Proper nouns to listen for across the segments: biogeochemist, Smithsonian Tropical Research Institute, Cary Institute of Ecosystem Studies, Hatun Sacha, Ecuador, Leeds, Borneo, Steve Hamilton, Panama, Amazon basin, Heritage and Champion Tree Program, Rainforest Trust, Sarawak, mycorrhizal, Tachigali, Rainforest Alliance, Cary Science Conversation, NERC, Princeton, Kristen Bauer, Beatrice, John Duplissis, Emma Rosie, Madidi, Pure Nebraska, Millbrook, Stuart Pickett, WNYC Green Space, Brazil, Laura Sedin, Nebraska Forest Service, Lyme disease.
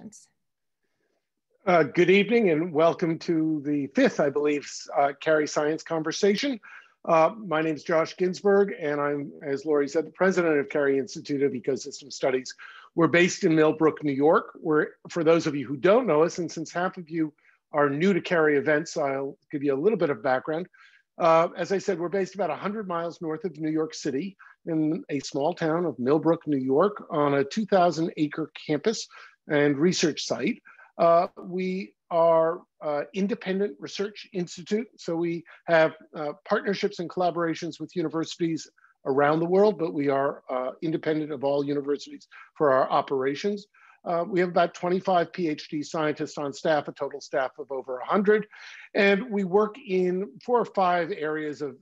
questions. Good evening and welcome to the fifth, I believe, Cary Science Conversation. My name is Josh Ginsberg and I'm, as Laurie said, the president of Cary Institute of Ecosystem Studies. We're based in Millbrook, New York. For those of you who don't know us, and since half of you are new to Cary events, I'll give you a little bit of background. As I said, we're based about 100 miles north of New York City in a small town of Millbrook, New York, on a 2,000-acre campus and research site. We are independent research institute, so we have partnerships and collaborations with universities around the world, but we are independent of all universities for our operations. We have about 25 PhD scientists on staff, a total staff of over 100, and we work in 4 or 5 areas of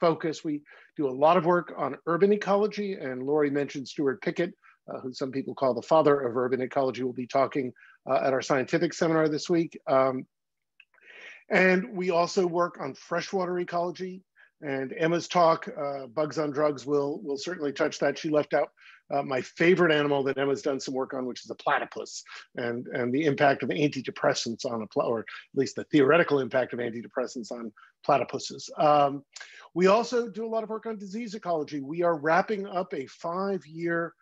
focus. We do a lot of work on urban ecology, and Laurie mentioned Stuart Pickett, who some people call the father of urban ecology, will be talking at our scientific seminar this week. And we also work on freshwater ecology, and Emma's talk, Bugs on Drugs, will certainly touch that. She left out my favorite animal that Emma's done some work on, which is a platypus, and the impact of antidepressants on a, or at least the theoretical impact of antidepressants on platypuses. We also do a lot of work on disease ecology. We are wrapping up a 5-year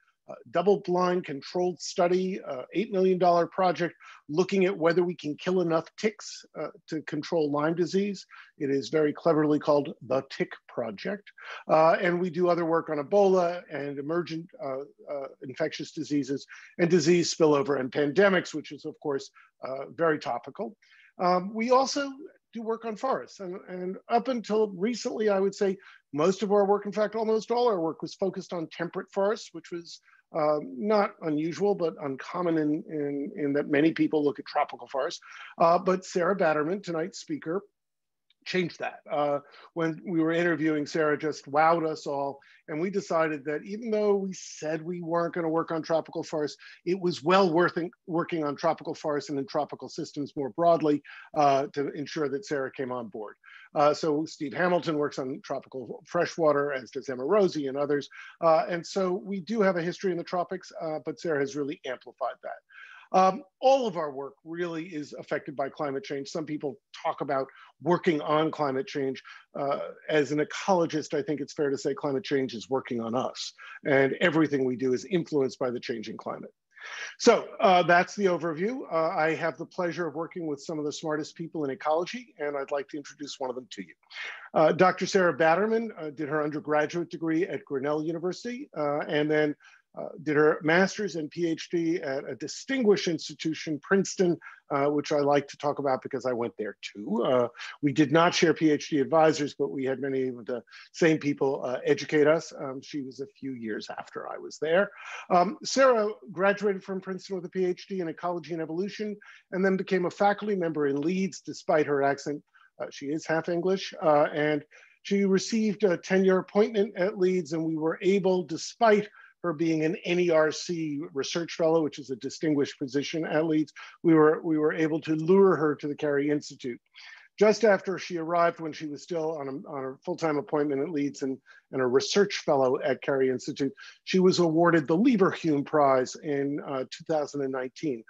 double-blind controlled study, $8 million project, looking at whether we can kill enough ticks to control Lyme disease. It is very cleverly called the Tick Project. And we do other work on Ebola and emergent infectious diseases and disease spillover and pandemics, which is, of course, very topical. We also do work on forests. And up until recently, I would say, most of our work, in fact, almost all our work was focused on temperate forests, which was not unusual, but uncommon in that many people look at tropical forests. But Sarah Batterman, tonight's speaker, changed that. When we were interviewing, Sarah just wowed us all. And we decided that even though we said we weren't going to work on tropical forests, it was well worth working on tropical forests and in tropical systems more broadly to ensure that Sarah came on board. So Steve Hamilton works on tropical freshwater, as does Emma Rosie and others. And so we do have a history in the tropics, but Sarah has really amplified that. All of our work really is affected by climate change. Some people talk about working on climate change. As an ecologist, I think it's fair to say climate change is working on us, and everything we do is influenced by the changing climate. So that's the overview. I have the pleasure of working with some of the smartest people in ecology, and I'd like to introduce one of them to you. Dr. Sarah Batterman did her undergraduate degree at Grinnell University, and then did her master's and PhD at a distinguished institution, Princeton, which I like to talk about because I went there too. We did not share PhD advisors, but we had many of the same people educate us. She was a few years after I was there. Sarah graduated from Princeton with a PhD in ecology and evolution, and then became a faculty member in Leeds. Despite her accent, she is half English, and she received a 10-year appointment at Leeds, and we were able, despite her being an NERC research fellow, which is a distinguished position at Leeds, we were able to lure her to the Cary Institute. Just after she arrived, when she was still on a full-time appointment at Leeds and a research fellow at Cary Institute, she was awarded the Leverhulme Prize in 2019.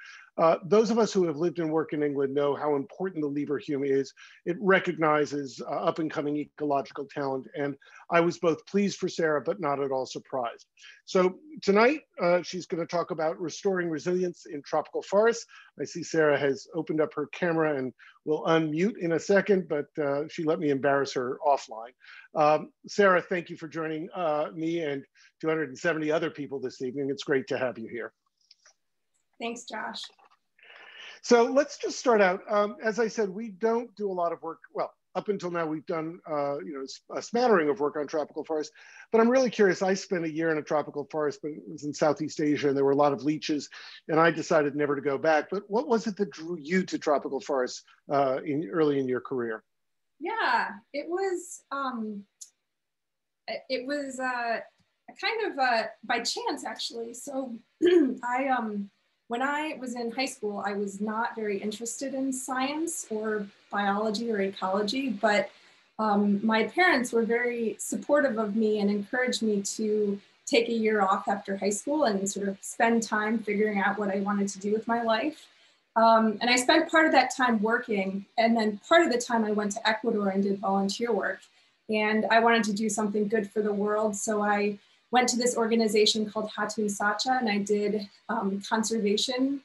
Those of us who have lived and worked in England know how important the Leverhulme is. It recognizes up-and-coming ecological talent, and I was both pleased for Sarah, but not at all surprised. So tonight, she's going to talk about restoring resilience in tropical forests. I see Sarah has opened up her camera and will unmute in a second, but she let me embarrass her offline. Sarah, thank you for joining me and 270 other people this evening. It's great to have you here. Thanks, Josh. So let's just start out. As I said, we don't do a lot of work. Well, up until now, we've done a smattering of work on tropical forests. But I'm really curious. I spent a year in a tropical forest, but it was in Southeast Asia, and there were a lot of leeches, and I decided never to go back. But what was it that drew you to tropical forests early in your career? Yeah, it was kind of by chance, actually. So when I was in high school, I was not very interested in science or biology or ecology, but my parents were very supportive of me and encouraged me to take a year off after high school and sort of spend time figuring out what I wanted to do with my life. And I spent part of that time working, and then part of the time I went to Ecuador and did volunteer work. And I wanted to do something good for the world, so I went to this organization called Hatun Sacha, and I did conservation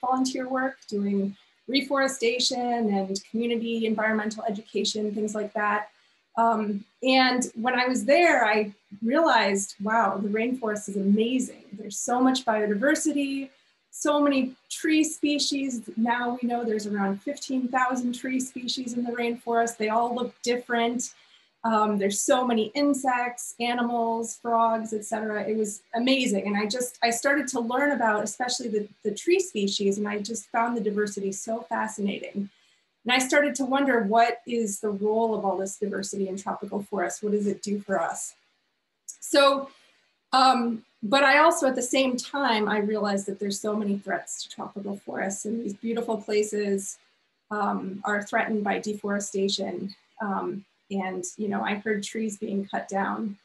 volunteer work, doing reforestation and community environmental education, things like that. And when I was there, I realized, wow, the rainforest is amazing. There's so much biodiversity, so many tree species. Now we know there's around 15,000 tree species in the rainforest. They all look different. There's so many insects, animals, frogs, etc. It was amazing. And I started to learn about, especially the tree species, and I just found the diversity so fascinating. And I started to wonder, what is the role of all this diversity in tropical forests? What does it do for us? So, but I also, at the same time, I realized that there's so many threats to tropical forests, and these beautiful places are threatened by deforestation. And, you know, I heard trees being cut down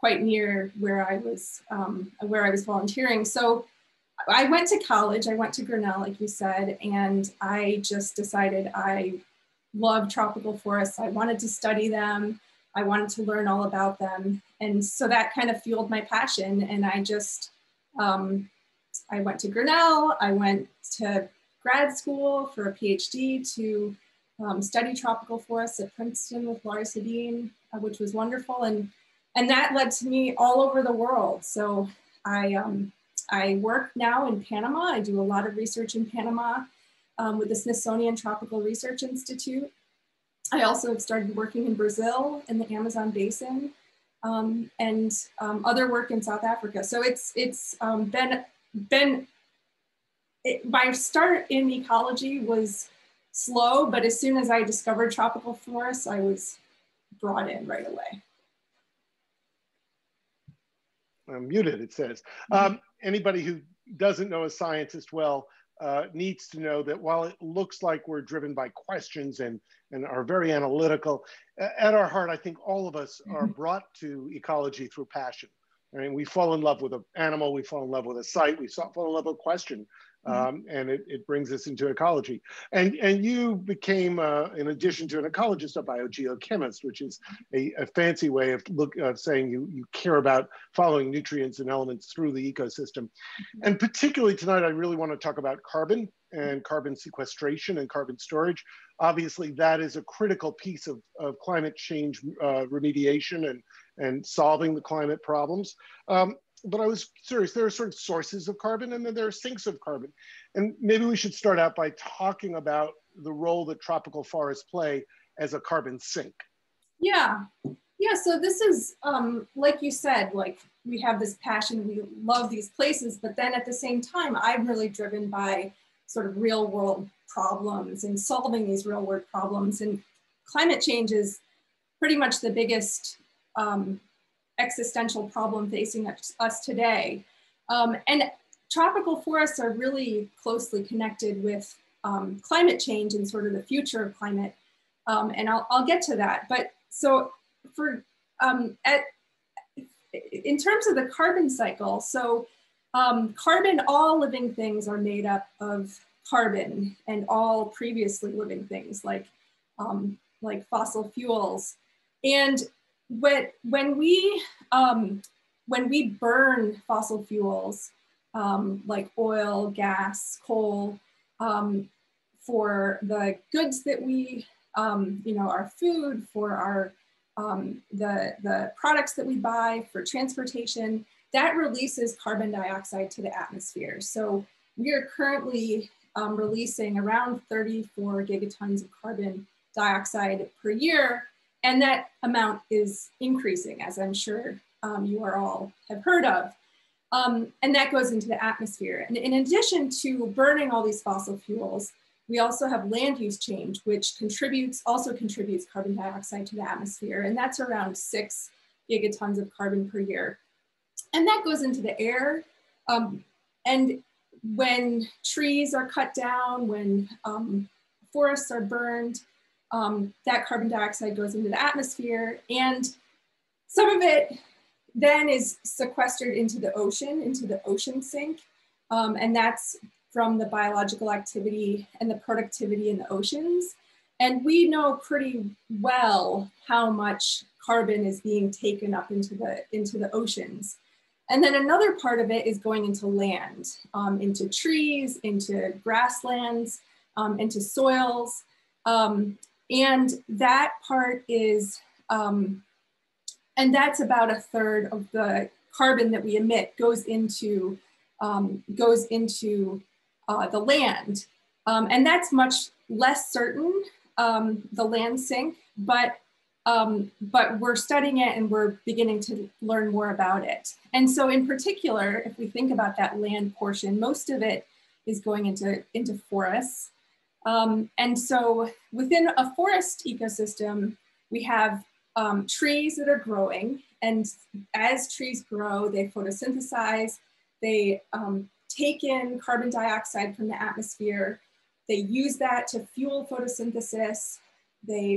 quite near where I was volunteering. So I went to college, I went to Grinnell, like you said, and I just decided I love tropical forests. I wanted to study them. I wanted to learn all about them. And so that kind of fueled my passion. And I just, I went to Grinnell, I went to grad school for a PhD to study tropical forests at Princeton with Laura Sedin, which was wonderful. And that led to me all over the world. So I work now in Panama. I do a lot of research in Panama with the Smithsonian Tropical Research Institute. I also have started working in Brazil in the Amazon basin and other work in South Africa. So my start in ecology was slow, but as soon as I discovered tropical forests, I was brought in right away. I'm muted, it says. Anybody who doesn't know a scientist well needs to know that while it looks like we're driven by questions and are very analytical, at our heart, I think all of us are brought to ecology through passion. I mean, we fall in love with an animal, we fall in love with a site, we fall in love with a question, and it brings us into ecology. And you became, in addition to an ecologist, a biogeochemist, which is a fancy way of saying you care about following nutrients and elements through the ecosystem. And particularly tonight, I really want to talk about carbon and carbon sequestration and carbon storage. Obviously, that is a critical piece of climate change remediation and solving the climate problems. But I was serious, there are sort of sources of carbon and then there are sinks of carbon. And maybe we should start out by talking about the role that tropical forests play as a carbon sink. Yeah, yeah, so this is, like you said, like we have this passion, we love these places, but then at the same time, I'm really driven by sort of real world problems and solving these real world problems. And climate change is pretty much the biggest existential problem facing us today. And tropical forests are really closely connected with climate change and sort of the future of climate. And I'll get to that. But so for, in terms of the carbon cycle, so carbon, all living things are made up of carbon, and all previously living things like fossil fuels. And when we burn fossil fuels, like oil, gas, coal, for the goods that we, you know, our food, for our, the products that we buy, for transportation, that releases carbon dioxide to the atmosphere. So we are currently releasing around 34 gigatons of carbon dioxide per year. And that amount is increasing, as I'm sure you are all have heard of. And that goes into the atmosphere. And in addition to burning all these fossil fuels, we also have land use change, which also contributes carbon dioxide to the atmosphere. And that's around 6 gigatons of carbon per year. And that goes into the air. And when trees are cut down, when forests are burned, that carbon dioxide goes into the atmosphere, and some of it then is sequestered into the ocean sink. And that's from the biological activity and the productivity in the oceans. And we know pretty well how much carbon is being taken up into the oceans. And then another part of it is going into land, into trees, into grasslands, into soils. And that part is, and that's about a third of the carbon that we emit goes into the land. And that's much less certain, the land sink, but we're studying it and we're beginning to learn more about it. And so in particular, if we think about that land portion, most of it is going into forests. And so within a forest ecosystem, we have trees that are growing, and as trees grow, they photosynthesize, they take in carbon dioxide from the atmosphere, they use that to fuel photosynthesis,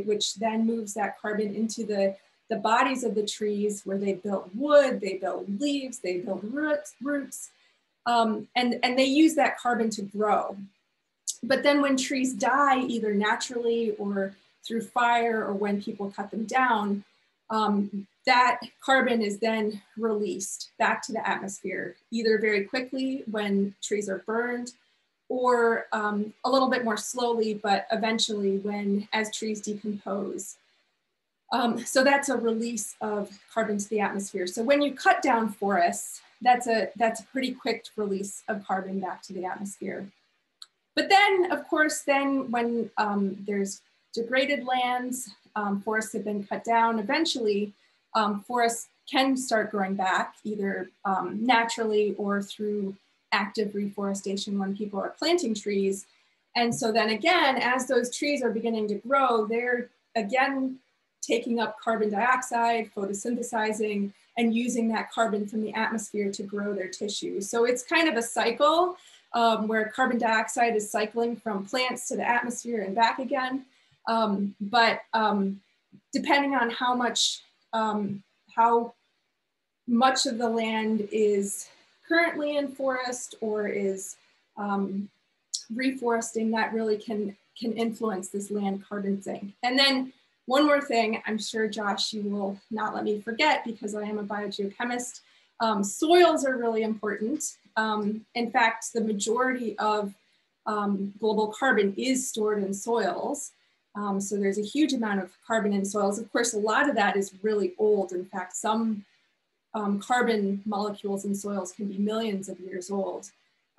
which then moves that carbon into the bodies of the trees where they build wood, they build leaves, they build roots, and they use that carbon to grow. But then when trees die, either naturally or through fire or when people cut them down, that carbon is then released back to the atmosphere, either very quickly when trees are burned, or a little bit more slowly, but eventually as trees decompose. So that's a release of carbon to the atmosphere. So when you cut down forests, that's a pretty quick release of carbon back to the atmosphere. But then, of course, then when there's degraded lands, forests have been cut down, eventually forests can start growing back, either naturally or through active reforestation when people are planting trees. And so then again, as those trees are beginning to grow, they're again taking up carbon dioxide, photosynthesizing, and using that carbon from the atmosphere to grow their tissue. So it's kind of a cycle where carbon dioxide is cycling from plants to the atmosphere and back again. But depending on how much of the land is currently in forest or is reforesting, that really can influence this land carbon sink. And then one more thing, I'm sure, Josh, you will not let me forget because I am a biogeochemist. Soils are really important. In fact, the majority of global carbon is stored in soils. So there's a huge amount of carbon in soils. Of course, a lot of that is really old. In fact, some carbon molecules in soils can be millions of years old.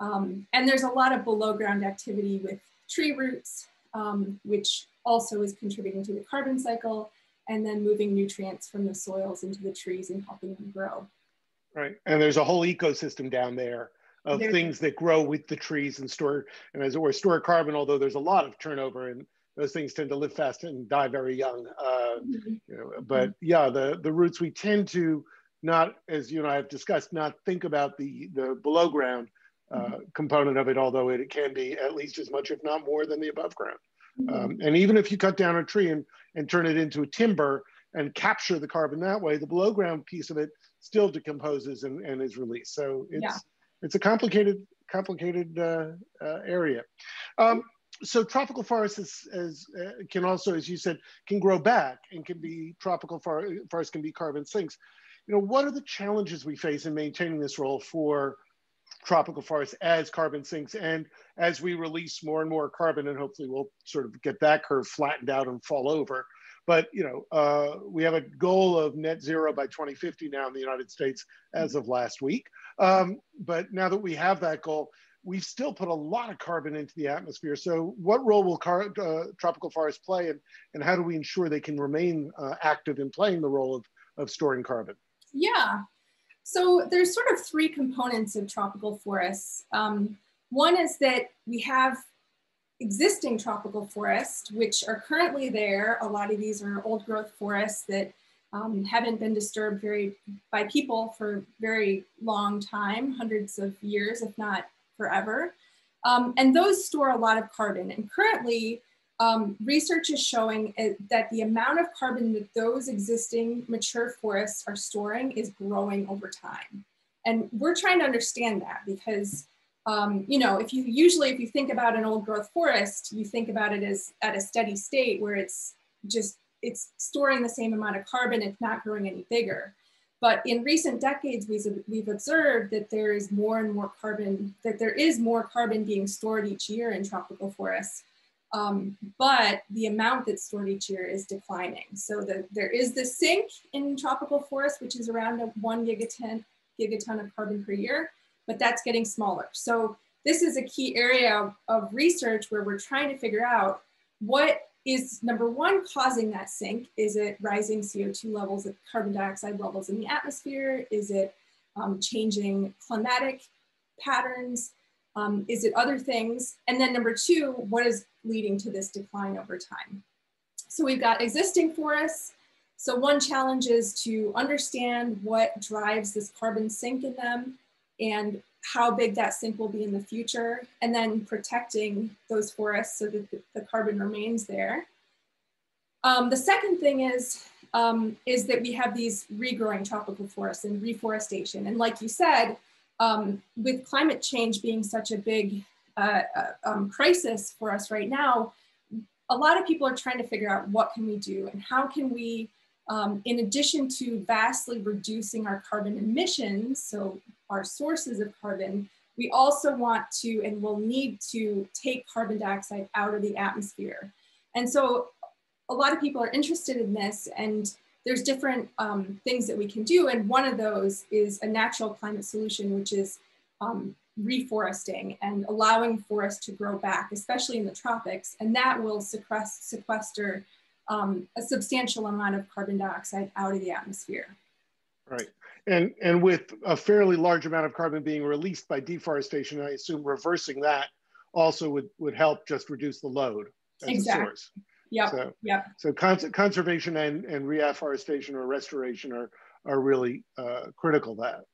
And there's a lot of below ground activity with tree roots, which also is contributing to the carbon cycle, and then moving nutrients from the soils into the trees and helping them grow. Right, and there's a whole ecosystem down there of things that grow with the trees and store carbon, although there's a lot of turnover and those things tend to live fast and die very young. You know, but yeah, the roots, we tend to, not, as you and I have discussed, not think about the below ground component of it, although it can be at least as much, if not more, than the above ground. And even if you cut down a tree and turn it into a timber and capture the carbon that way, the below ground piece of it still decomposes and is released. So it's a complicated area. So tropical forests, can also, as you said, can grow back and can be forests can be carbon sinks. You know, what are the challenges we face in maintaining this role for tropical forests as carbon sinks, and as we release more and more carbon, and hopefully we'll sort of get that curve flattened out and fall over. But, you know, we have a goal of net zero by 2050 now in the United States as of last week. But now that we have that goal, we've still put a lot of carbon into the atmosphere. So what role will tropical forests play, and how do we ensure they can remain active in playing the role of storing carbon? Yeah, so there's sort of three components of tropical forests. One is that we have existing tropical forests, which are currently there. A lot of these are old growth forests that haven't been disturbed by people for a very long time, hundreds of years, if not forever. And those store a lot of carbon. And currently, research is showing that the amount of carbon that those existing mature forests are storing is growing over time. And we're trying to understand that because, you know, if you think about an old growth forest, you think about it as at a steady state where it's storing the same amount of carbon, it's not growing any bigger. But in recent decades, we've observed that there is more carbon being stored each year in tropical forests, but the amount that's stored each year is declining. So there is this sink in tropical forests, which is around 1 gigaton of carbon per year, but that's getting smaller. So this is a key area of research where we're trying to figure out what is, number one, causing that sink. Is it rising CO2 levels, carbon dioxide levels in the atmosphere? Is it changing climatic patterns? Is it other things? And then number two, what is leading to this decline over time? So we've got existing forests. So one challenge is to understand what drives this carbon sink in them and how big that sink will be in the future, and then protecting those forests so that the carbon remains there. The second thing is that we have these regrowing tropical forests and reforestation. And like you said, with climate change being such a big crisis for us right now, a lot of people are trying to figure out what can we do and how can we, in addition to vastly reducing our carbon emissions, so our sources of carbon, we also want to and will need to take carbon dioxide out of the atmosphere. And so a lot of people are interested in this, and there's different things that we can do. And one of those is a natural climate solution, which is reforesting and allowing forests to grow back, especially in the tropics. And that will sequester a substantial amount of carbon dioxide out of the atmosphere. Right. And with a fairly large amount of carbon being released by deforestation, I assume reversing that also would help just reduce the load as exactly. A source. Yep. So conservation and reforestation or restoration are really critical to that.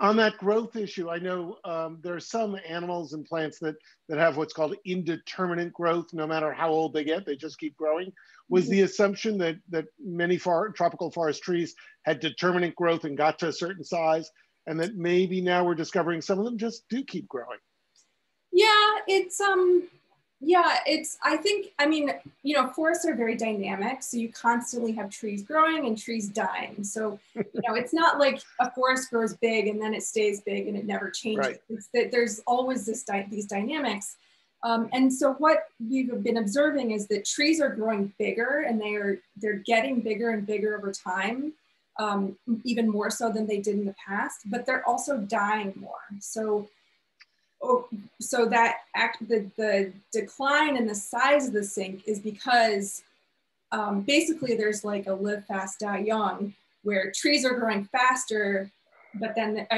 On that growth issue, I know there are some animals and plants that have what's called indeterminate growth. No matter how old they get, they just keep growing. Was the assumption that many tropical forest trees had determinate growth and got to a certain size, and that maybe now we're discovering some of them just do keep growing? Yeah, forests are very dynamic. So you constantly have trees growing and trees dying. So, it's not like a forest grows big and then it stays big and it never changes. Right. It's that there's always these dynamics. And so what we've been observing is that trees are growing bigger and they're getting bigger and bigger over time, even more so than they did in the past, but they're also dying more. So the decline in the size of the sink is because basically there's like a live fast, die young, where trees are growing faster, but then they're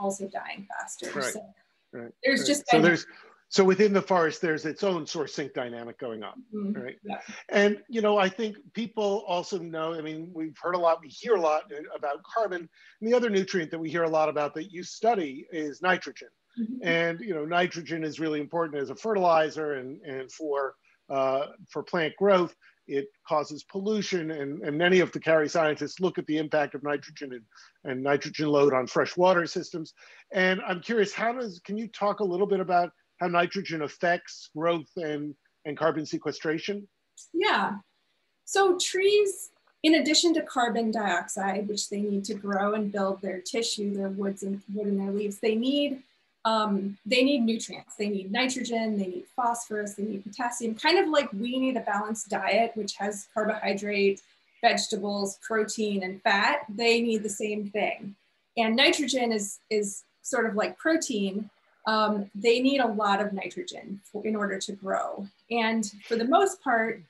also dying faster. Right. So right. There's right. just so there's so within the forest there's its own source sink dynamic going on. Mm-hmm. Right. Yeah. And I think people also know. I mean, we hear a lot about carbon, and the other nutrient that we hear a lot about that you study is nitrogen. Mm-hmm. And nitrogen is really important as a fertilizer and for plant growth. It causes pollution, and many of the Cary scientists look at the impact of nitrogen and nitrogen load on freshwater systems. And I'm curious, can you talk a little bit about how nitrogen affects growth and carbon sequestration? Yeah, so trees, in addition to carbon dioxide, which they need to grow and build their tissue, their wood and their leaves, they need nutrients. They need nitrogen, they need phosphorus, they need potassium, kind of like we need a balanced diet, which has carbohydrate, vegetables, protein, and fat. They need the same thing. And nitrogen is sort of like protein. They need a lot of nitrogen in order to grow. And for the most part,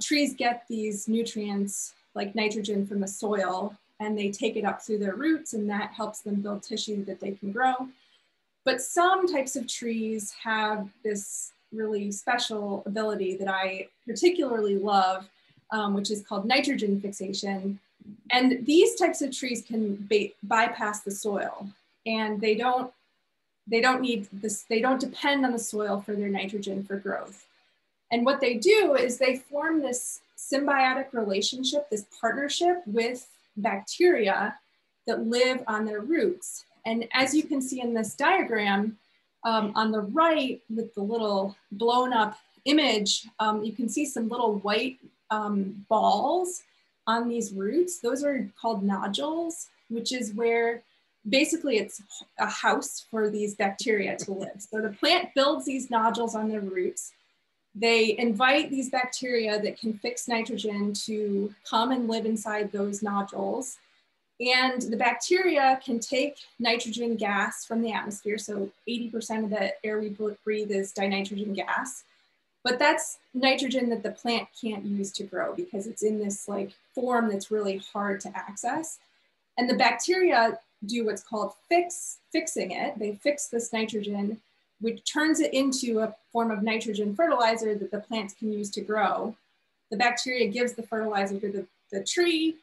trees get these nutrients like nitrogen from the soil, and they take it up through their roots, and that helps them build tissue that they can grow. But some types of trees have this really special ability that I particularly love, which is called nitrogen fixation. And these types of trees can bypass the soil, and they don't They don't need this, they don't depend on the soil for their nitrogen for growth. And what they do is they form this symbiotic relationship, this partnership with bacteria that live on their roots. And as you can see in this diagram, on the right with the little blown up image, you can see some little white balls on these roots. Those are called nodules, which is where basically it's a house for these bacteria to live. So the plant builds these nodules on their roots. They invite these bacteria that can fix nitrogen to come and live inside those nodules. And the bacteria can take nitrogen gas from the atmosphere. So 80% of the air we breathe is dinitrogen gas. But that's nitrogen that the plant can't use to grow because it's in this like form that's really hard to access. And the bacteria do what's called fixing it. They fix this nitrogen, which turns it into a form of nitrogen fertilizer that the plants can use to grow. The bacteria gives the fertilizer to the tree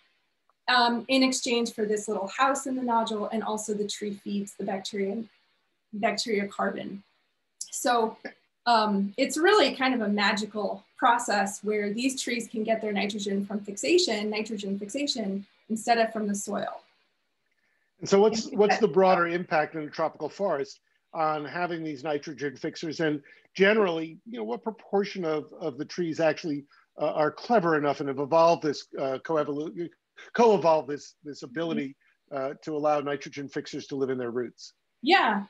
in exchange for this little house in the nodule, and also the tree feeds the bacteria carbon. So it's really kind of a magical process where these trees can get their nitrogen from fixation, instead of from the soil. And so what's the broader impact in the tropical forest on having these nitrogen fixers, and generally, you know, what proportion of the trees actually are clever enough and have evolved this co-evolved this ability to allow nitrogen fixers to live in their roots? Yeah,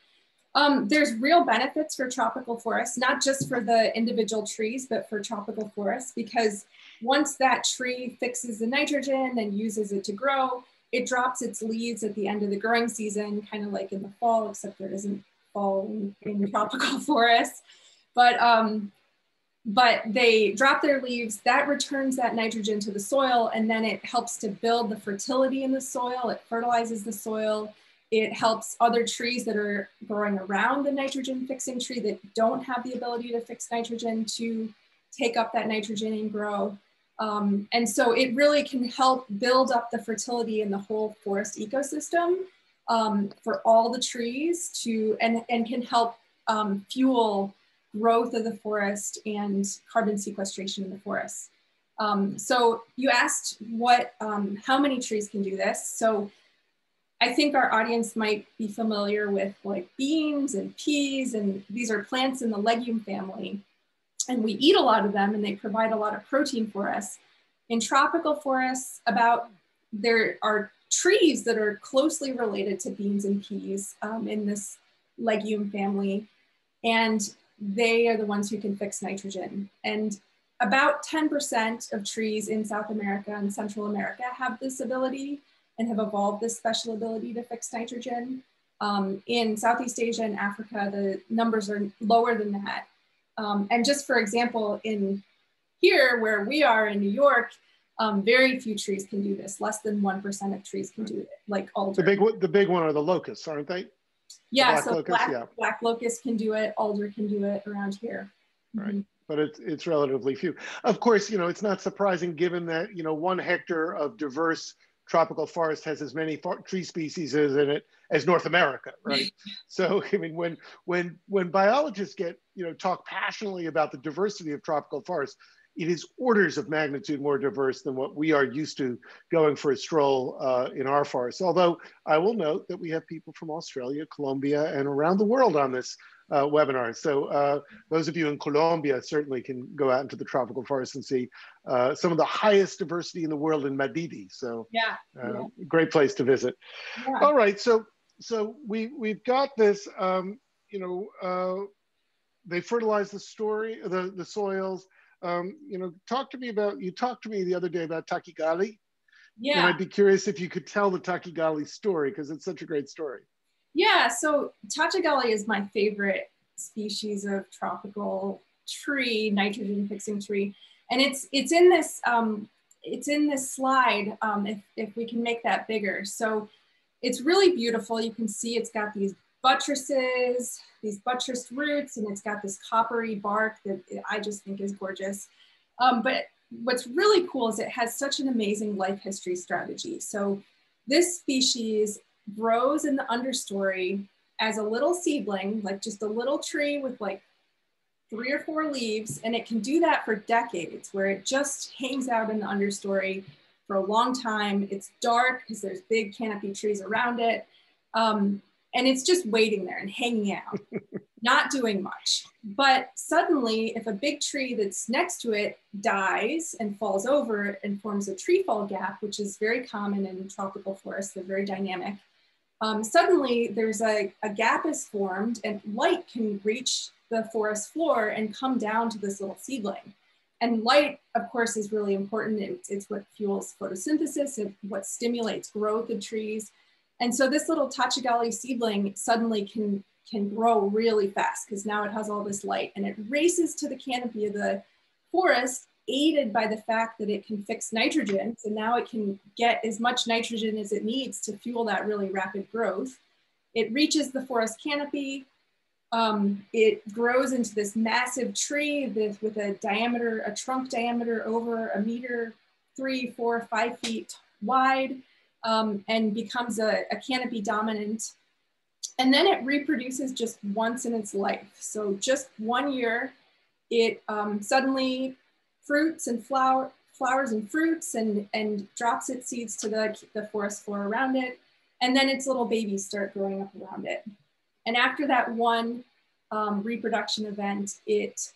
there's real benefits for tropical forests, not just for the individual trees, but for tropical forests, because once that tree fixes the nitrogen and uses it to grow, it drops its leaves at the end of the growing season, kind of like in the fall, except there isn't fall in tropical forests. But they drop their leaves, that returns that nitrogen to the soil, and then it helps to build the fertility in the soil, it fertilizes the soil, it helps other trees that are growing around the nitrogen fixing tree that don't have the ability to fix nitrogen to take up that nitrogen and grow. And so it really can help build up the fertility in the whole forest ecosystem for all the trees to, and can help fuel growth of the forest and carbon sequestration in the forest. So you asked what, how many trees can do this? So I think our audience might be familiar with like beans and peas, and these are plants in the legume family. And we eat a lot of them, and they provide a lot of protein for us. In tropical forests, there are trees that are closely related to beans and peas in this legume family, and they are the ones who can fix nitrogen. And about 10% of trees in South America and Central America have this ability and have evolved this special ability to fix nitrogen. In Southeast Asia and Africa, the numbers are lower than that. And just for example, in here where we are in New York, very few trees can do this. Less than 1% of trees can do it, like alder. The big one are the locusts, aren't they? Yeah, so black locust can do it, alder can do it around here. Right, but it's relatively few. Of course, you know, it's not surprising given that, you know, 1 hectare of diverse tropical forest has as many tree species in it as North America, right? So, I mean, when biologists get, you know, talk passionately about the diversity of tropical forests, it is orders of magnitude more diverse than what we are used to going for a stroll in our forests. Although I will note that we have people from Australia, Colombia, and around the world on this webinar. So those of you in Colombia certainly can go out into the tropical forest and see some of the highest diversity in the world in Madidi. So yeah, great place to visit. Yeah. All right, so we've got this, you know, they fertilize the soils. You know, you talked to me the other day about Tachigali. Yeah. And I'd be curious if you could tell the Tachigali story, because it's such a great story. Yeah, so Tachigali is my favorite species of tropical tree, nitrogen fixing tree. And it's in this slide, if we can make that bigger. So it's really beautiful. You can see it's got these buttresses, these buttressed roots, and it's got this coppery bark that I just think is gorgeous. But what's really cool is it has such an amazing life history strategy. So this species grows in the understory as a little seedling, like just a little tree with like 3 or 4 leaves, and it can do that for decades, where it just hangs out in the understory for a long time. It's dark because there's big canopy trees around it. And it's just waiting there and hanging out, not doing much. But suddenly, if a big tree that's next to it dies and falls over and forms a tree fall gap, which is very common in tropical forests, they're very dynamic, suddenly there's a gap is formed and light can reach the forest floor and come down to this little seedling. And light, of course, is really important. It's what fuels photosynthesis and what stimulates growth in trees. And so this little Tachigali seedling suddenly can grow really fast because now it has all this light, and it races to the canopy of the forest, aided by the fact that it can fix nitrogen. So now it can get as much nitrogen as it needs to fuel that really rapid growth. It reaches the forest canopy. It grows into this massive tree with a diameter, a trunk diameter over 1 meter, 3, 4, 5 feet wide, and becomes a canopy dominant. And then it reproduces just once in its life. So just 1 year, it suddenly fruits and flowers and fruits and drops its seeds to the forest floor around it. And then its little babies start growing up around it. And after that one reproduction event, it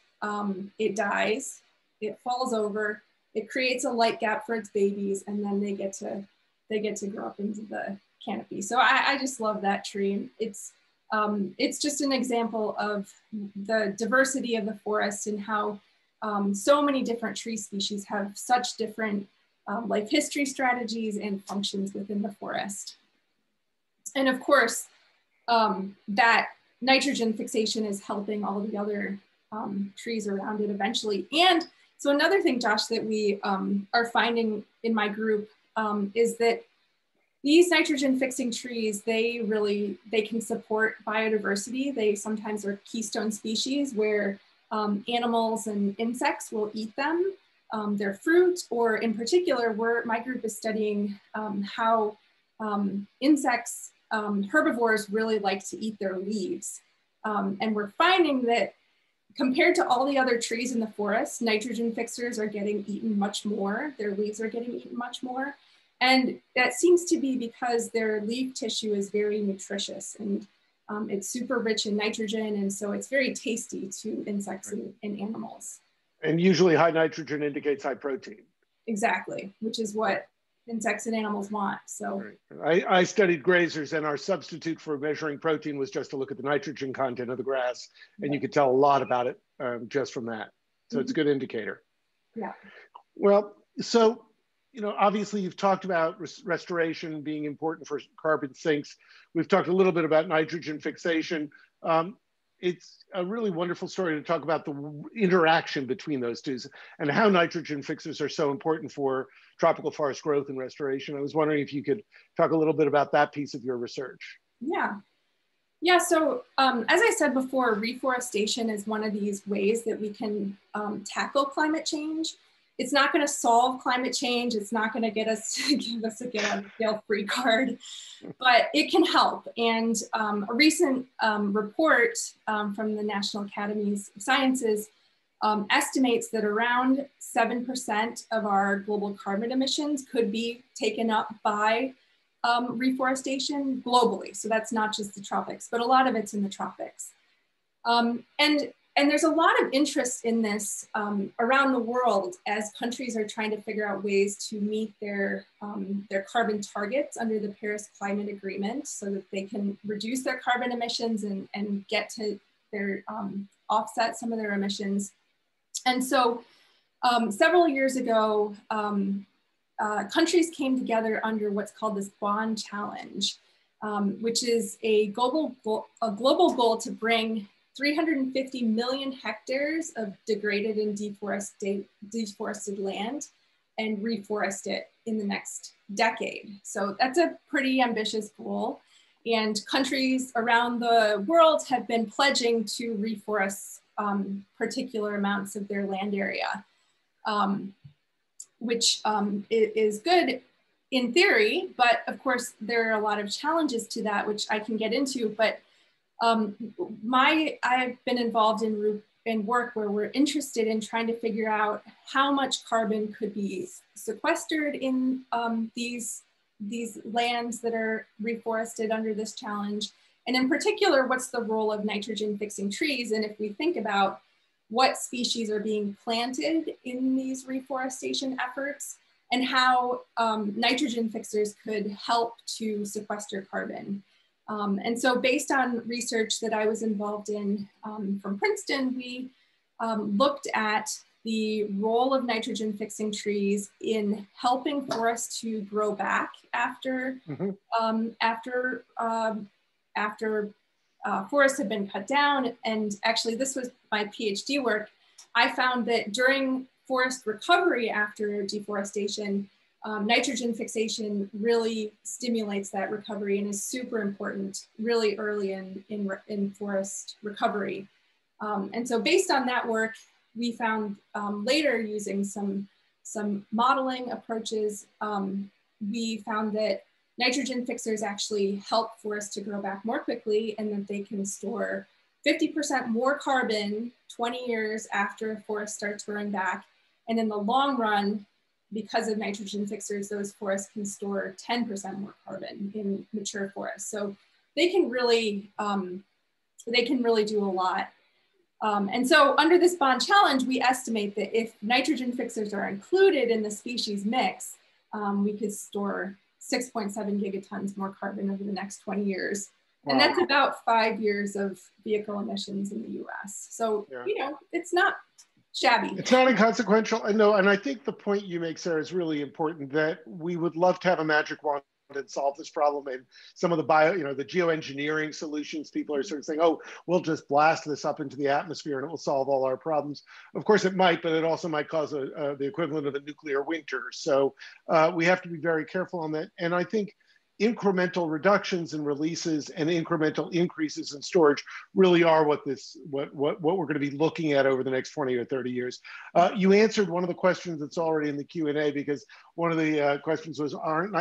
dies, it falls over, it creates a light gap for its babies, and then they get to grow up into the canopy. So I just love that tree. It's just an example of the diversity of the forest and how so many different tree species have such different life history strategies and functions within the forest. And of course, that nitrogen fixation is helping all the other trees around it eventually. And so another thing, Josh, that we are finding in my group is that these nitrogen fixing trees, they can support biodiversity. They sometimes are keystone species where animals and insects will eat them, their fruit, or in particular, my group is studying how insects, herbivores really like to eat their leaves. And we're finding that compared to all the other trees in the forest, nitrogen fixers are getting eaten much more. Their leaves are getting eaten much more. And that seems to be because their leaf tissue is very nutritious, and it's super rich in nitrogen. And so it's very tasty to insects and animals. And usually high nitrogen indicates high protein. Exactly, which is what insects and animals want, so. Right. I studied grazers, and our substitute for measuring protein was just to look at the nitrogen content of the grass, and you could tell a lot about it just from that. So it's a good indicator. Yeah. Well, so, you know, obviously you've talked about restoration being important for carbon sinks. We've talked a little bit about nitrogen fixation. It's a really wonderful story to talk about the interaction between those two and how nitrogen fixers are so important for tropical forest growth and restoration. I was wondering if you could talk a little bit about that piece of your research. Yeah, so as I said before, reforestation is one of these ways that we can tackle climate change. It's not gonna solve climate change. It's not gonna give us a get-out-of-jail-free card, but it can help. And a recent report from the National Academies of Sciences estimates that around 7% of our global carbon emissions could be taken up by reforestation globally. So that's not just the tropics, but a lot of it's in the tropics. And there's a lot of interest in this around the world as countries are trying to figure out ways to meet their carbon targets under the Paris Climate Agreement so that they can reduce their carbon emissions and get to their offset some of their emissions. And so several years ago, countries came together under what's called this Bonn Challenge, which is a global goal to bring 350 million hectares of degraded and deforested land and reforest it in the next decade. So that's a pretty ambitious goal. And countries around the world have been pledging to reforest particular amounts of their land area, which is good in theory, but of course there are a lot of challenges to that, which I can get into, but I've been involved in work where we're interested in trying to figure out how much carbon could be sequestered in these lands that are reforested under this challenge. And in particular, what's the role of nitrogen fixing trees? And if we think about what species are being planted in these reforestation efforts and how nitrogen fixers could help to sequester carbon. And so based on research that I was involved in from Princeton, we looked at the role of nitrogen fixing trees in helping forests to grow back after, after forests have been cut down. And actually this was my PhD work. I found that during forest recovery after deforestation, nitrogen fixation really stimulates that recovery and is super important really early in forest recovery. And so based on that work, we found later using some modeling approaches, we found that nitrogen fixers actually help forests to grow back more quickly and that they can store 50% more carbon 20 years after a forest starts growing back. And in the long run, because of nitrogen fixers, those forests can store 10% more carbon in mature forests. So they can really do a lot. And so under this Bonn Challenge, we estimate that if nitrogen fixers are included in the species mix, we could store 6.7 gigatons more carbon over the next 20 years. Wow. And that's about 5 years of vehicle emissions in the US. So, yeah, you know, it's not shabby. It's not inconsequential. And no, and I think the point you make, Sarah, is really important, that we would love to have a magic wand and solve this problem. And some of the the geoengineering solutions, people are sort of saying, oh, we'll just blast this up into the atmosphere and it will solve all our problems. Of course it might, but it also might cause the equivalent of a nuclear winter. So we have to be very careful on that. And I think incremental reductions and releases and incremental increases in storage really are what we're going to be looking at over the next 20 or 30 years. You answered one of the questions that's already in the Q&A, because one of the questions was,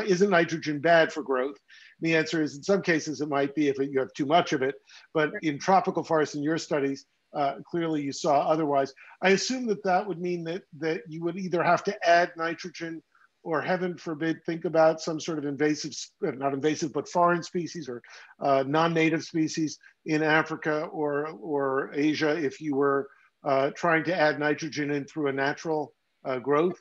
isn't nitrogen bad for growth? And the answer is, in some cases it might be if you have too much of it, but in tropical forests, in your studies, clearly you saw otherwise. I assume that that would mean that you would either have to add nitrogen or, heaven forbid, think about some sort of invasive, not invasive, but foreign species or non-native species in Africa or Asia, if you were trying to add nitrogen in through a natural growth,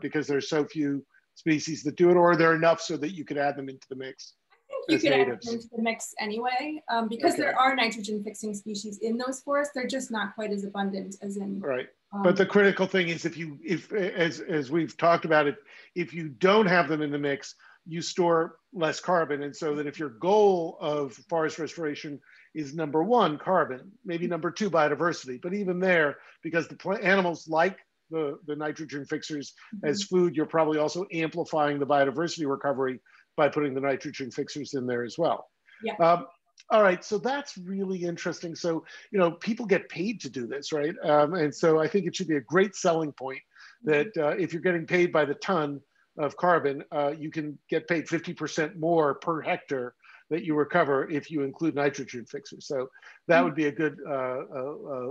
because there's so few species that do it, or they're enough so that you could add them into the mix. I think you could add them into the mix anyway, because there are nitrogen fixing species in those forests. They're just not quite as abundant as in. Right. But the critical thing is, as we've talked about it, if you don't have them in the mix, you store less carbon. And so that if your goal of forest restoration is number one, carbon, maybe number two, biodiversity, but even there, because the animals like the nitrogen fixers as food, you're probably also amplifying the biodiversity recovery by putting the nitrogen fixers in there as well. Yeah. All right, so that's really interesting. So, you know, people get paid to do this, right? And so I think it should be a great selling point that if you're getting paid by the ton of carbon, you can get paid 50% more per hectare that you recover if you include nitrogen fixers. So that would be a good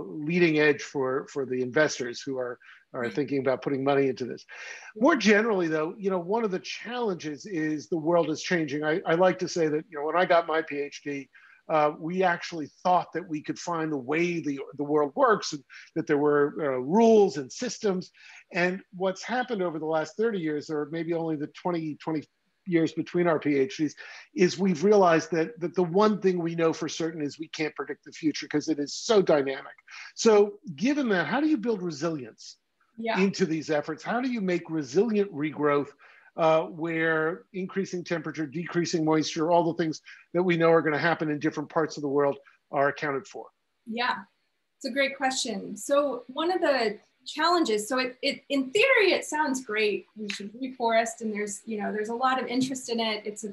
leading edge for the investors who are thinking about putting money into this. More generally though, you know, one of the challenges is the world is changing. I like to say that, you know, when I got my PhD, we actually thought that we could find the way the world works, and that there were rules and systems. And what's happened over the last 30 years, or maybe only the 20 years between our PhDs, is we've realized that the one thing we know for certain is we can't predict the future because it is so dynamic. So given that, how do you build resilience into these efforts? How do you make resilient regrowth where increasing temperature, decreasing moisture, all the things that we know are going to happen in different parts of the world are accounted for? Yeah, it's a great question. So one of the challenges. So it in theory, it sounds great. We should reforest, and there's a lot of interest in it. It's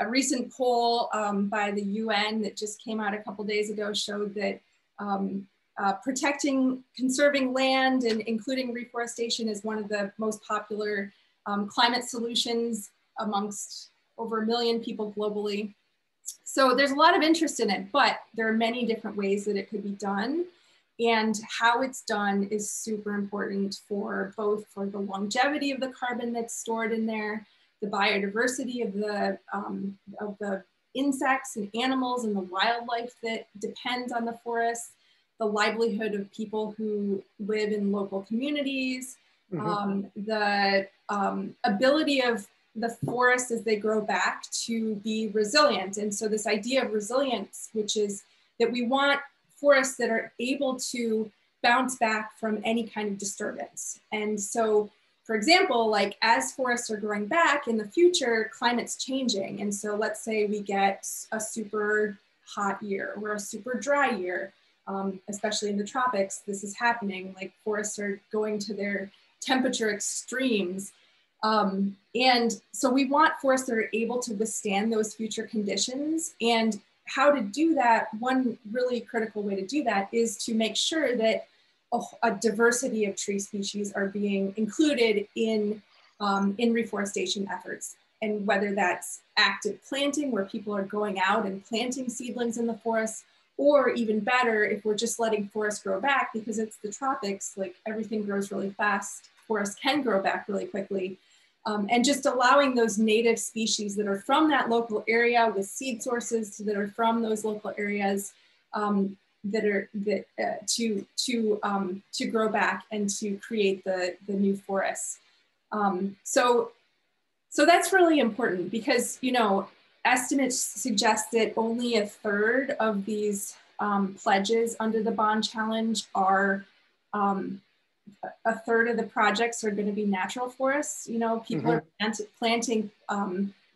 a recent poll by the UN that just came out a couple days ago showed that conserving land and including reforestation is one of the most popular climate solutions amongst over 1 million people globally. So there's a lot of interest in it, but there are many different ways that it could be done. And how it's done is super important for both for the longevity of the carbon that's stored in there, the biodiversity of the insects and animals and the wildlife that depends on the forest, the livelihood of people who live in local communities, mm-hmm. The ability of the forests as they grow back to be resilient. And so this idea of resilience, which is that we want forests that are able to bounce back from any kind of disturbance. And so, for example, like as forests are growing back in the future, climate's changing. And so let's say we get a super hot year or a super dry year, especially in the tropics, this is happening, like forests are going to their temperature extremes. And so we want forests that are able to withstand those future conditions. And how to do that, one really critical way to do that is to make sure that a diversity of tree species are being included in reforestation efforts. And whether that's active planting, where people are going out and planting seedlings in the forest, or even better, if we're just letting forests grow back, because it's the tropics, like everything grows really fast, forests can grow back really quickly. And just allowing those native species that are from that local area with seed sources that are from those local areas to grow back and to create the new forests. So that's really important because, you know, estimates suggest that only a third of these pledges under the Bonn Challenge are a third of the projects are going to be natural forests. You know, people mm-hmm. are planting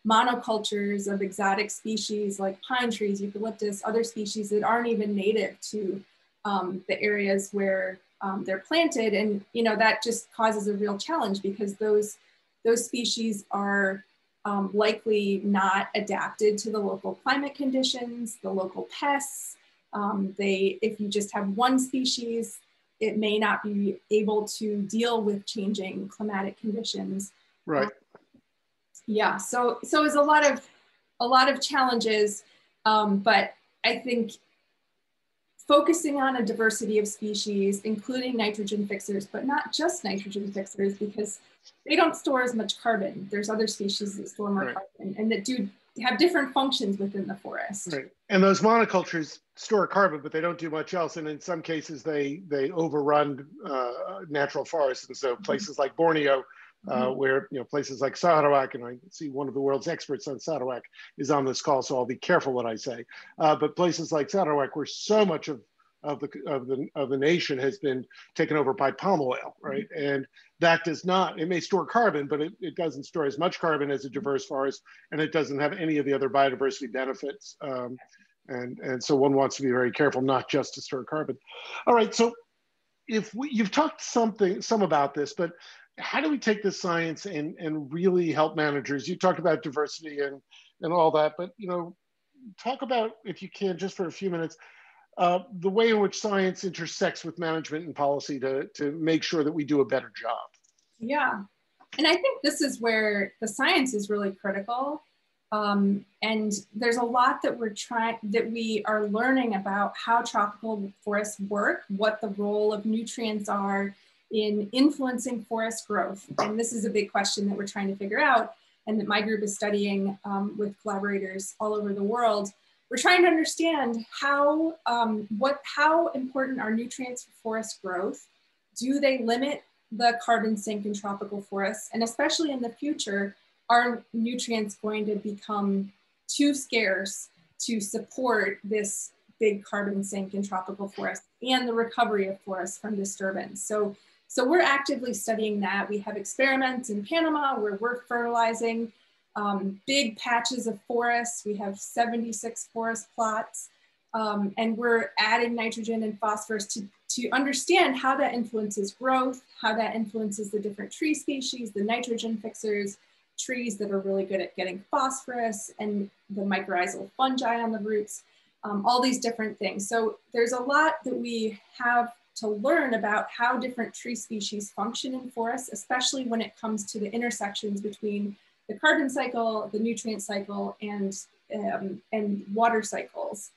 monocultures of exotic species like pine trees, eucalyptus, other species that aren't even native to the areas where they're planted. And, you know, that just causes a real challenge because those species are likely not adapted to the local climate conditions, the local pests. If you just have one species, it may not be able to deal with changing climatic conditions. Right. Yeah. So it's a lot of challenges, but I think focusing on a diversity of species, including nitrogen fixers, but not just nitrogen fixers, because they don't store as much carbon. There's other species that store more right. carbon and that do have different functions within the forest. Right. And those monocultures store carbon, but they don't do much else. And in some cases, they overrun natural forests. And so places like Borneo, where, you know, places like Sarawak, and I see one of the world's experts on Sarawak is on this call, so I'll be careful what I say. But places like Sarawak, where so much of the nation has been taken over by palm oil, right? And that does not, it may store carbon, but it doesn't store as much carbon as a diverse forest, and it doesn't have any of the other biodiversity benefits. And so one wants to be very careful not just to store carbon. All right, so you've talked some about this, but how do we take this science and really help managers? You talked about diversity and all that, but, you know, talk about, if you can, just for a few minutes, the way in which science intersects with management and policy to make sure that we do a better job. Yeah, and I think this is where the science is really critical. And there's a lot that we are learning about how tropical forests work, what the role of nutrients are in influencing forest growth. And this is a big question that we're trying to figure out and that my group is studying with collaborators all over the world. We're trying to understand how important are nutrients for forest growth? Do they limit the carbon sink in tropical forests? And especially in the future, are nutrients going to become too scarce to support this big carbon sink in tropical forests and the recovery of forests from disturbance? So we're actively studying that. We have experiments in Panama where we're fertilizing big patches of forests. We have 76 forest plots, and we're adding nitrogen and phosphorus to understand how that influences growth, how that influences the different tree species, the nitrogen fixers, trees that are really good at getting phosphorus, and the mycorrhizal fungi on the roots, all these different things. So there's a lot that we have to learn about how different tree species function in forests, especially when it comes to the intersections between the carbon cycle, the nutrient cycle, and and water cycles.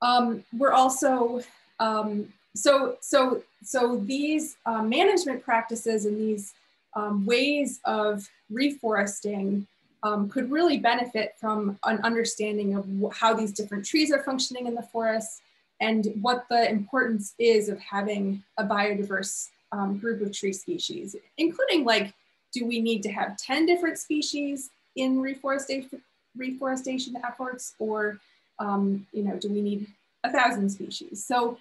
We're also, so these management practices and these ways of reforesting could really benefit from an understanding of how these different trees are functioning in the forest and what the importance is of having a biodiverse group of tree species, including like, do we need to have 10 different species in reforestation efforts, or you know, do we need 1,000 species? So,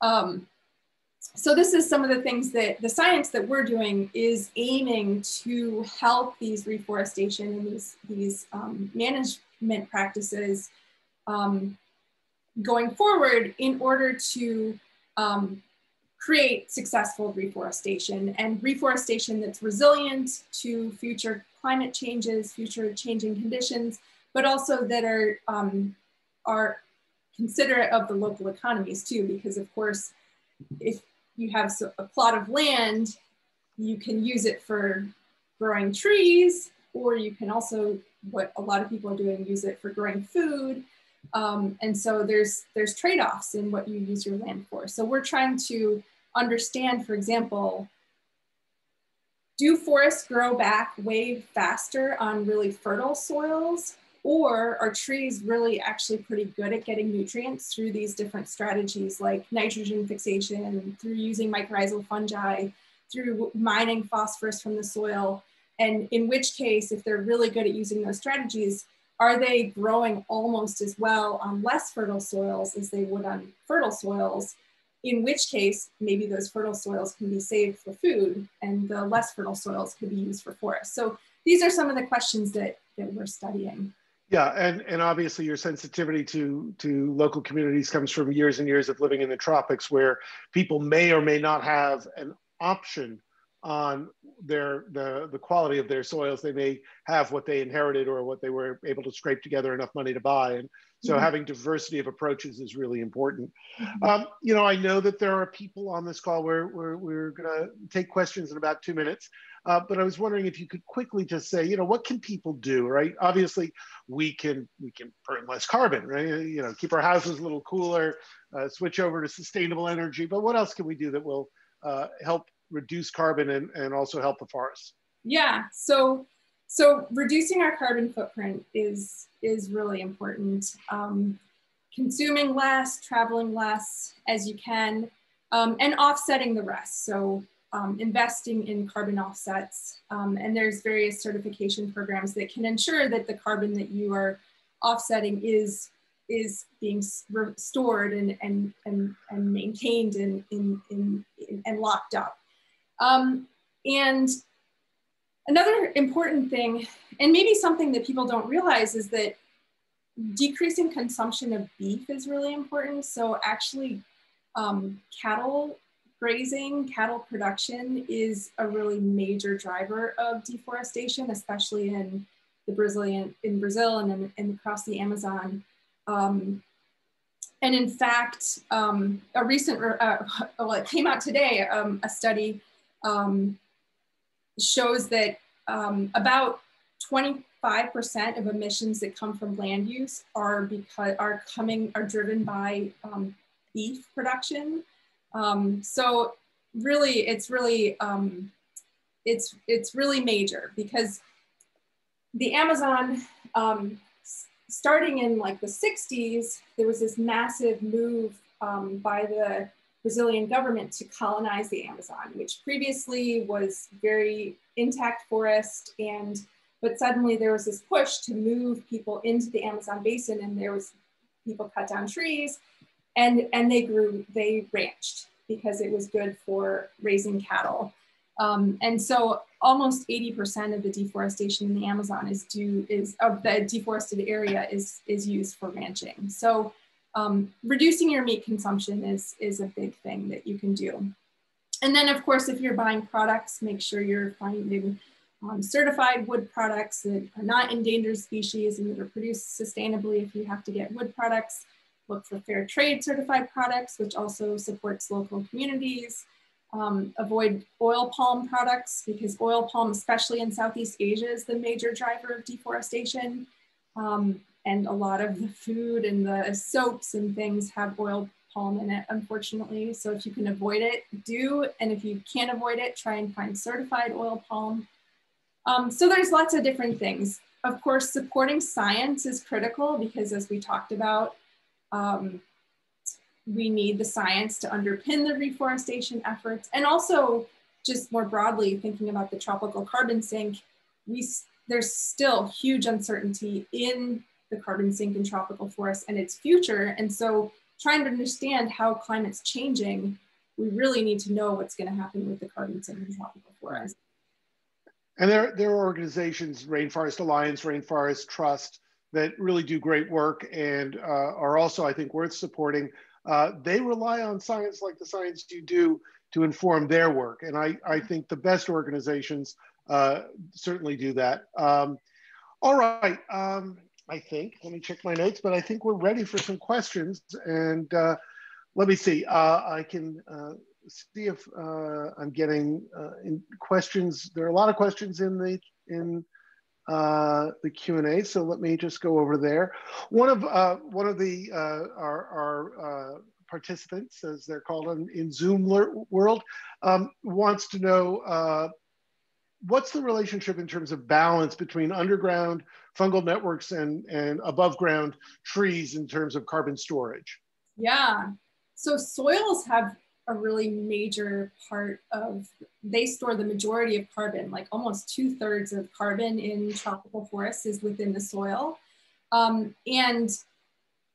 so this is some of the things that the science that we're doing is aiming to help these reforestation and these management practices going forward in order to create successful reforestation, and reforestation that's resilient to future climate changes, future changing conditions, but also that are considerate of the local economies too, because of course, if you have a plot of land, you can use it for growing trees, or you can also, what a lot of people are doing, use it for growing food. And so there's trade-offs in what you use your land for. So we're trying to understand, for example, do forests grow back way faster on really fertile soils, or are trees really actually pretty good at getting nutrients through these different strategies like nitrogen fixation, through using mycorrhizal fungi, through mining phosphorus from the soil, and in which case, if they're really good at using those strategies, are they growing almost as well on less fertile soils as they would on fertile soils? In which case, maybe those fertile soils can be saved for food and the less fertile soils could be used for forests. So these are some of the questions that we're studying. Yeah, and obviously your sensitivity to local communities comes from years and years of living in the tropics where people may or may not have an option on the quality of their soils. They may have what they inherited or what they were able to scrape together enough money to buy. And so mm-hmm. having diversity of approaches is really important. Mm-hmm. You know, I know that there are people on this call where we're gonna take questions in about 2 minutes, but I was wondering if you could quickly just say, you know, what can people do, right? Obviously we can burn less carbon, right? You know, keep our houses a little cooler, switch over to sustainable energy, but what else can we do that will help reduce carbon and also help the forest? Yeah, so reducing our carbon footprint is really important. Consuming less, traveling less as you can, and offsetting the rest. So investing in carbon offsets. And there's various certification programs that can ensure that the carbon that you are offsetting is being stored and maintained and locked up. And another important thing, and maybe something that people don't realize, is that decreasing consumption of beef is really important. So actually cattle grazing, cattle production is a really major driver of deforestation, especially in Brazil and across the Amazon. And in fact, a recent, well, it came out today, a study shows that about 25% of emissions that come from land use are driven by beef production. So really, it's really major, because the Amazon, starting in like the 60s, there was this massive move by the Brazilian government to colonize the Amazon, which previously was very intact forest, but suddenly there was this push to move people into the Amazon basin, and there was people cut down trees and they ranched because it was good for raising cattle. And so almost 80% of the deforestation in the Amazon of the deforested area is used for ranching. So reducing your meat consumption is a big thing that you can do. And then of course, if you're buying products, make sure you're finding certified wood products that are not endangered species and that are produced sustainably. If you have to get wood products, look for fair trade certified products, which also supports local communities. Avoid oil palm products, because oil palm, especially in Southeast Asia, is the major driver of deforestation. And a lot of the food and the soaps and things have oil palm in it, unfortunately. So if you can avoid it, do. And if you can't avoid it, try and find certified oil palm. So there's lots of different things. Of course, supporting science is critical because, as we talked about, we need the science to underpin the reforestation efforts. And also, just more broadly, thinking about the tropical carbon sink, there's still huge uncertainty in the carbon sink in tropical forests and its future. And so trying to understand how climate's changing, we really need to know what's going to happen with the carbon sink in tropical forests. And there are organizations, Rainforest Alliance, Rainforest Trust, that really do great work and are also, I think, worth supporting. They rely on science like the science you do to inform their work. And I think the best organizations certainly do that. All right, I think, let me check my notes, but I think we're ready for some questions. And let me see, I can see if I'm getting in questions. There are a lot of questions in the Q&A, so let me just go over there. One of our participants, as they're called in Zoom world, wants to know what's the relationship in terms of balance between underground fungal networks and above ground trees in terms of carbon storage? Yeah, so soils have a really major part of, they store the majority of carbon, like almost 2/3 of carbon in tropical forests is within the soil. And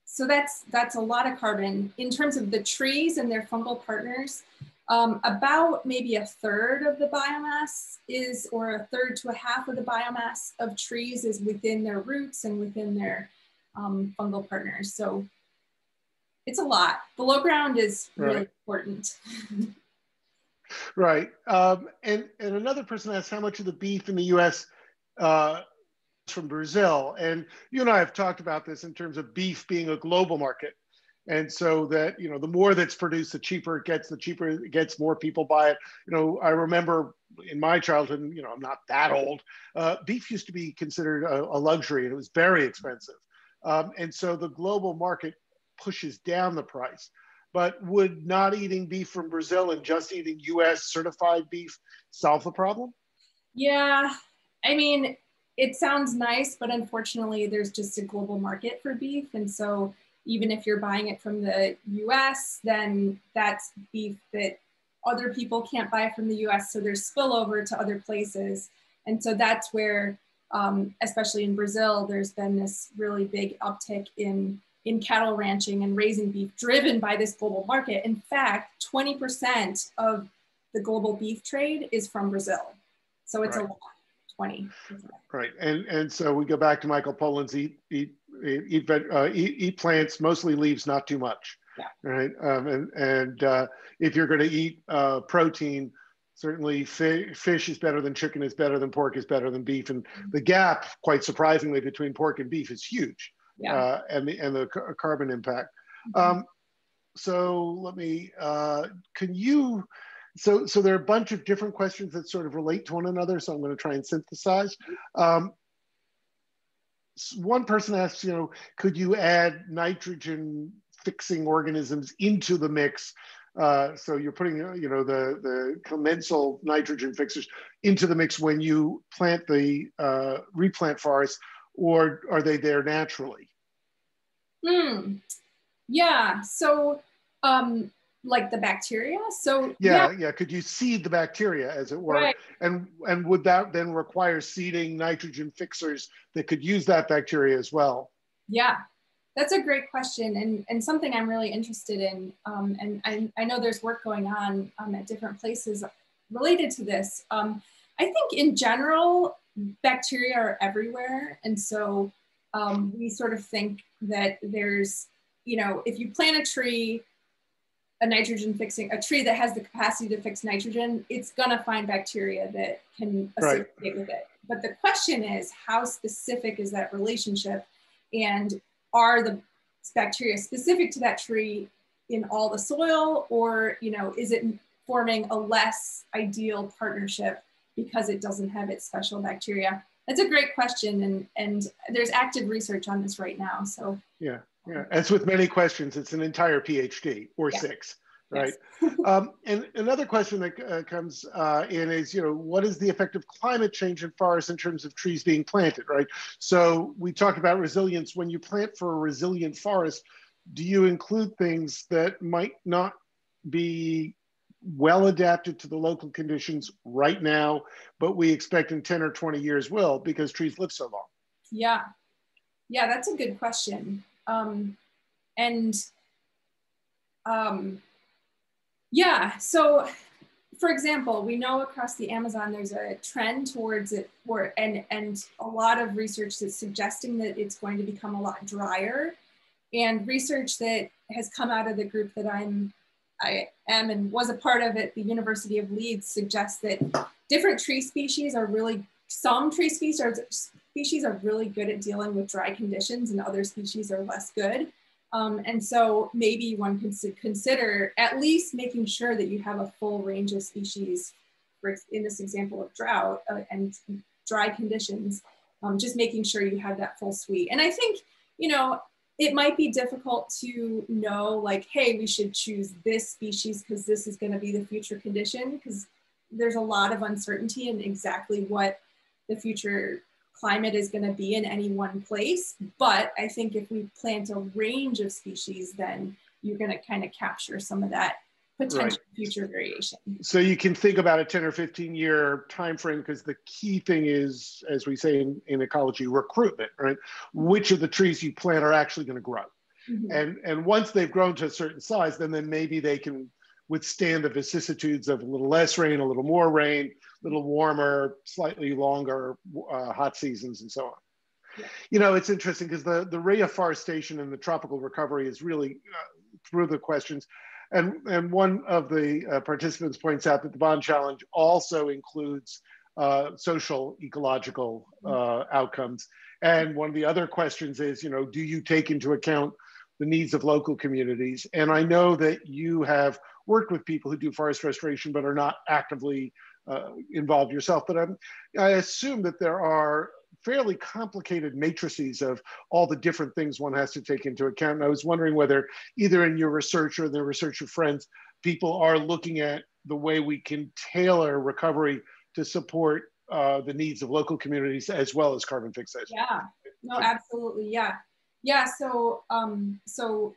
so that's a lot of carbon. In terms of the trees and their fungal partners, about maybe 1/3 of the biomass is, or 1/3 to 1/2 of the biomass of trees is within their roots and within their fungal partners. So it's a lot. Below ground is really important. Right. And another person asked how much of the beef in the US is from Brazil. And you and I have talked about this in terms of beef being a global market. And so that, you know, the more that's produced, the cheaper it gets, more people buy it. You know, I remember in my childhood, you know, I'm not that old, beef used to be considered a luxury and it was very expensive. And so the global market pushes down the price. But would not eating beef from Brazil and just eating US certified beef solve the problem? Yeah, I mean, it sounds nice, but unfortunately there's just a global market for beef. And so even if you're buying it from the US, then that's beef that other people can't buy from the US. So there's spillover to other places. And so that's where, especially in Brazil, there's been this really big uptick in cattle ranching and raising beef driven by this global market. In fact, 20% of the global beef trade is from Brazil. So it's a lot, 20%. Right, and so we go back to Michael Pollan's eat plants, mostly leaves, not too much. Yeah. Right, and if you're gonna eat protein, certainly fish is better than chicken, is better than pork, is better than beef. And the gap, quite surprisingly, between pork and beef is huge. Yeah. And the carbon impact. So let me, can you, so there are a bunch of different questions that sort of relate to one another. So I'm gonna try and synthesize. One person asks, you know, could you add nitrogen fixing organisms into the mix? So you're putting, you know, the commensal nitrogen fixers into the mix when you plant the, replant forests, or are they there naturally? Yeah, so like the bacteria, so yeah. Could you seed the bacteria, as it were? Right. And would that then require seeding nitrogen fixers that could use that bacteria as well? Yeah, that's a great question, and something I'm really interested in. And I know there's work going on at different places related to this. I think in general, bacteria are everywhere. And so we sort of think that there's, you know, if you plant a tree, a tree that has the capacity to fix nitrogen, it's gonna find bacteria that can associate with it. But the question is, how specific is that relationship? And are the bacteria specific to that tree in all the soil? Or, you know, is it forming a less ideal partnership because it doesn't have its special bacteria? That's a great question, and there's active research on this right now. So yeah, yeah. As with many questions, it's an entire PhD or six, right? Yes. And another question that comes in is, you know, what is the effect of climate change in forests in terms of trees being planted, right? So we talked about resilience. When you plant for a resilient forest, do you include things that might not be well adapted to the local conditions right now, but we expect in 10 or 20 years will, because trees live so long? Yeah, yeah, that's a good question. Yeah, so for example, we know across the Amazon, there's a trend towards it, and a lot of research that's suggesting that it's going to become a lot drier, and research that has come out of the group that I am and was a part of at the University of Leeds suggests that different tree species are really, some tree species are really good at dealing with dry conditions, and other species are less good. And so maybe one can consider at least making sure that you have a full range of species, for, in this example of drought and dry conditions, just making sure you have that full suite. And I think, you know, it might be difficult to know, like, hey, we should choose this species because this is going to be the future condition, because there's a lot of uncertainty in exactly what the future climate is going to be in any one place. But I think if we plant a range of species, then you're going to kind of capture some of that potential future variation. So you can think about a 10 or 15 year time frame, because the key thing is, as we say in ecology, recruitment, right? Which of the trees you plant are actually going to grow. Mm-hmm. And once they've grown to a certain size, then maybe they can withstand the vicissitudes of a little less rain, a little more rain, a little warmer, slightly longer hot seasons and so on. Yeah. You know, it's interesting because the reforestation and the tropical recovery is really through the questions. And one of the participants points out that the Bonn Challenge also includes social, ecological outcomes. And one of the other questions is, you know, do you take into account the needs of local communities? And I know that you have worked with people who do forest restoration but are not actively involved yourself. But I assume that there are fairly complicated matrices of all the different things one has to take into account. And I was wondering whether either in your research or the research of friends, people are looking at the way we can tailor recovery to support the needs of local communities as well as carbon fixation. Yeah, no, absolutely, yeah. Yeah, so, so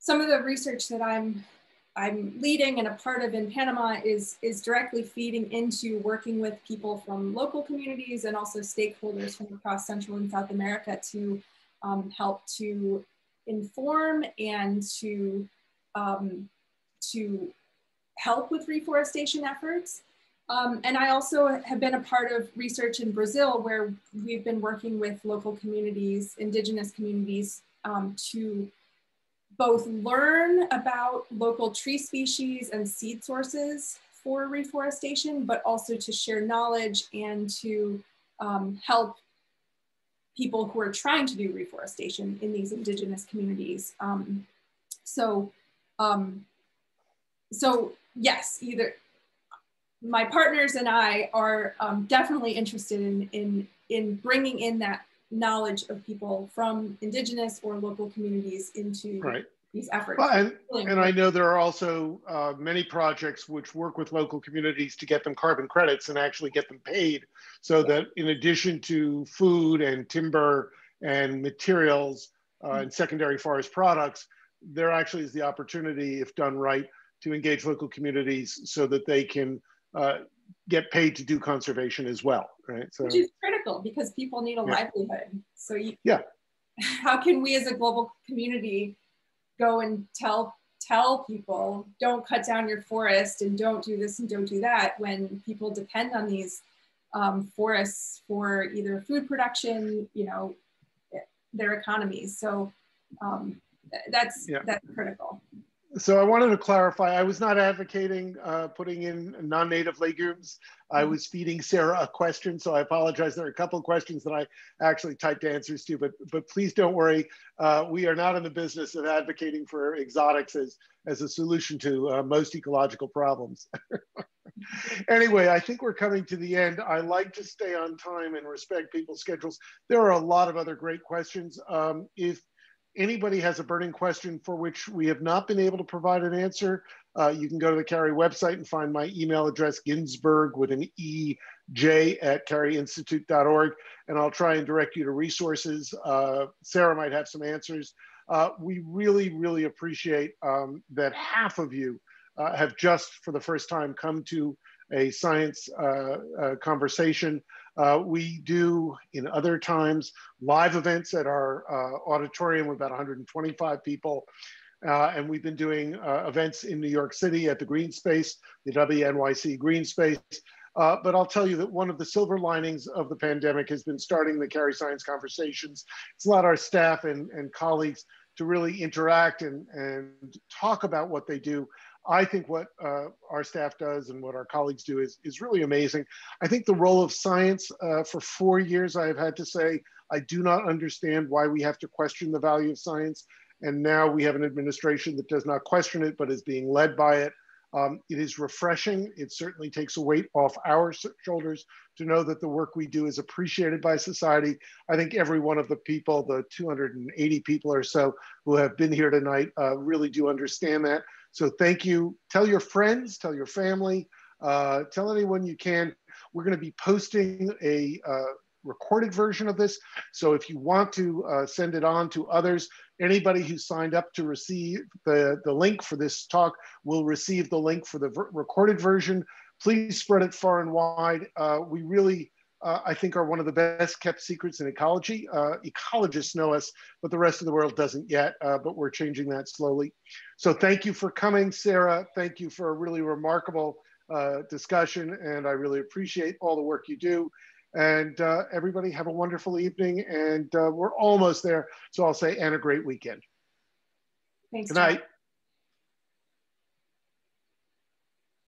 some of the research that I'm leading and a part of in Panama is directly feeding into working with people from local communities and also stakeholders from across Central and South America to help to inform and to help with reforestation efforts. And I also have been a part of research in Brazil, where we've been working with local communities, indigenous communities, to both learn about local tree species and seed sources for reforestation, but also to share knowledge and to help people who are trying to do reforestation in these indigenous communities. So yes, either my partners and I are definitely interested in bringing in that knowledge of people from indigenous or local communities into these efforts. Well, and I know there are also many projects which work with local communities to get them carbon credits and actually get them paid, so that in addition to food and timber and materials and secondary forest products, there actually is the opportunity, if done right, to engage local communities so that they can get paid to do conservation as well, right? So, which is critical, because people need a livelihood. So how can we as a global community go and tell people, don't cut down your forest and don't do this and don't do that, when people depend on these forests for either food production, you know, their economies. So that's critical. So I wanted to clarify, I was not advocating putting in non-native legumes. I was feeding Sarah a question, so I apologize. There are a couple of questions that I actually typed answers to, but please don't worry. We are not in the business of advocating for exotics as a solution to most ecological problems. Anyway, I think we're coming to the end. I like to stay on time and respect people's schedules. There are a lot of other great questions. If anybody has a burning question for which we have not been able to provide an answer, you can go to the Cary website and find my email address, Ginsberg with an EJ at caryinstitute.org, and I'll try and direct you to resources. Sarah might have some answers. We really, really appreciate that half of you have just for the first time come to a science conversation. We do, in other times, live events at our auditorium with about 125 people. And we've been doing events in New York City at the Green Space, the WNYC Green Space. But I'll tell you that one of the silver linings of the pandemic has been starting the Cary Science Conversations. It's allowed our staff and colleagues to really interact and talk about what they do. I think what our staff does and what our colleagues do is really amazing. I think the role of science, for 4 years, I have had to say, I do not understand why we have to question the value of science. And now we have an administration that does not question it, but is being led by it. It is refreshing. It certainly takes a weight off our shoulders to know that the work we do is appreciated by society. I think every one of the people, the 280 people or so who have been here tonight, really do understand that. So thank you. Tell your friends, tell your family, tell anyone you can. We're going to be posting a recorded version of this. So if you want to send it on to others, anybody who signed up to receive the link for this talk will receive the link for the recorded version. Please spread it far and wide. We really, I think, are one of the best kept secrets in ecology. Ecologists know us, but the rest of the world doesn't yet, but we're changing that slowly. So thank you for coming, Sarah. Thank you for a really remarkable discussion, and I really appreciate all the work you do. And everybody have a wonderful evening, and we're almost there. So I'll say, and a great weekend. Thanks, Good night. John.